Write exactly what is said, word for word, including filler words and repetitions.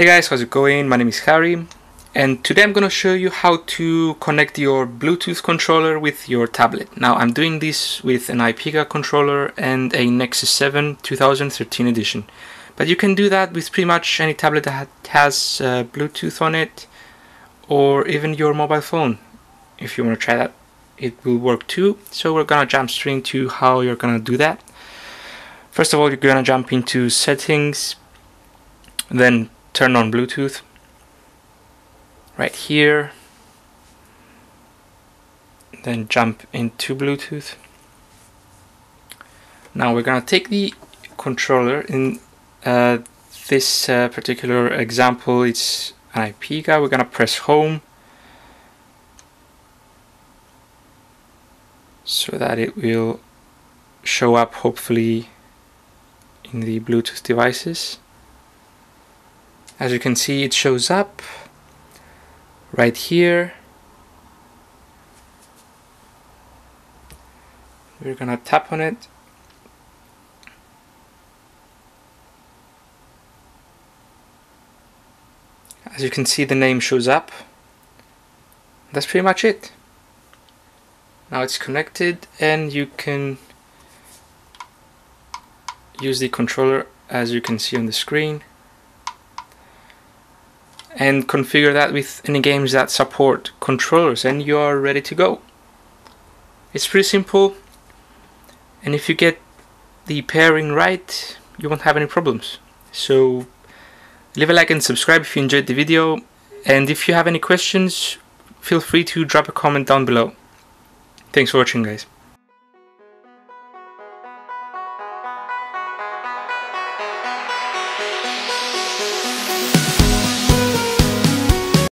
Hey guys, how's it going? My name is Harry, and today I'm going to show you how to connect your Bluetooth controller with your tablet. Now, I'm doing this with an iPega controller and a Nexus seven two thousand thirteen edition, but you can do that with pretty much any tablet that has uh, Bluetooth on it, or even your mobile phone. If you want to try that, it will work too. So we're going to jump straight into how you're going to do that. First of all, you're going to jump into Settings, then turn on Bluetooth right here, then jump into Bluetooth. Now we're going to take the controller. In uh, this uh, particular example, it's an iPega. We're going to press home so that it will show up hopefully in the Bluetooth devices. As you can see, it shows up right here. We're gonna tap on it. As you can see, the name shows up. That's pretty much it. Now it's connected, and you can use the controller as you can see on the screen, and configure that with any games that support controllers, and you are ready to go. It's pretty simple, and if you get the pairing right, you won't have any problems. So leave a like and subscribe if you enjoyed the video, and if you have any questions, feel free to drop a comment down below. Thanks for watching, guys.